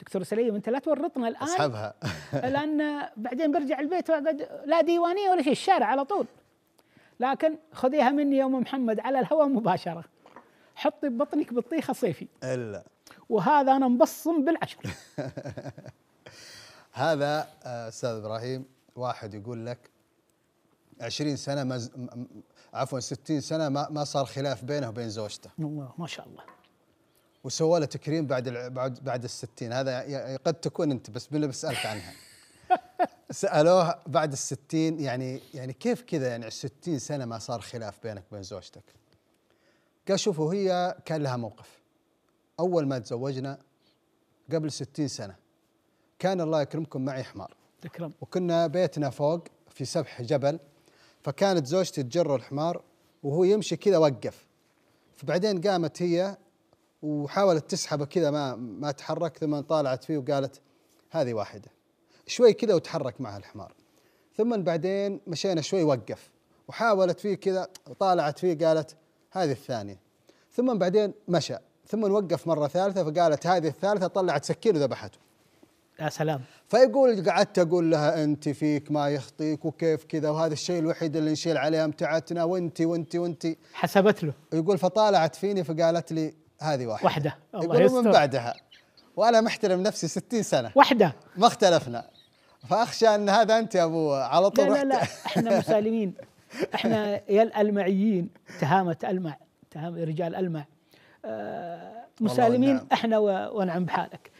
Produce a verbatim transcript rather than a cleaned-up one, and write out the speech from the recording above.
دكتور سليم أنت لا تورطنا الآن أسحبها لأن بعدين برجع البيت لا ديوانية ولا شيء، الشارع على طول. لكن خذيها مني يا أم محمد على الهواء مباشرة، حطي ببطنك بطيخة صيفي إلا وهذا أنا مبصم بالعشر. هذا أستاذ إبراهيم واحد يقول لك عشرين سنة مز... عفوا ستين سنة ما... ما صار خلاف بينه وبين زوجته. الله ما شاء الله. وسوى له تكريم بعد ال... بعد بعد الستين، هذا ي... قد تكون أنت بس من اللي بسألك عنها. سألوه بعد الستين يعني يعني كيف كذا يعني ستين سنة ما صار خلاف بينك وبين زوجتك؟ قال شوفوا هي كان لها موقف. أول ما تزوجنا قبل ستين سنة كان الله يكرمكم معي حمار. تكرم. وكنا بيتنا فوق في سبح جبل، فكانت زوجتي تجر الحمار وهو يمشي كذا وقف، فبعدين قامت هي وحاولت تسحبه كذا ما ما تحرك، ثم طالعت فيه وقالت هذه واحدة شوي كذا وتحرك معها الحمار، ثم بعدين مشينا شوي وقف وحاولت فيه كذا وطالعت فيه قالت هذه الثانية، ثم بعدين مشى ثم وقف مرة ثالثة فقالت هذه الثالثة، طلعت سكين وذبحته. يا سلام. فيقول قعدت اقول لها انت فيك ما يخطيك وكيف كذا وهذا الشيء الوحيد اللي نشيل عليه امتعتنا وانت وانت وانت حسبت له. يقول فطالعت فيني فقالت لي هذه واحده واحده الله يستر. من بعدها وانا محترم نفسي ستين سنه واحده ما اختلفنا، فاخشى ان هذا انت يا ابو على طول. لا لا, لا احنا مسالمين، احنا يا الالمعيين تهامه المع تهامه رجال المع مسالمين احنا ونعم بحالك.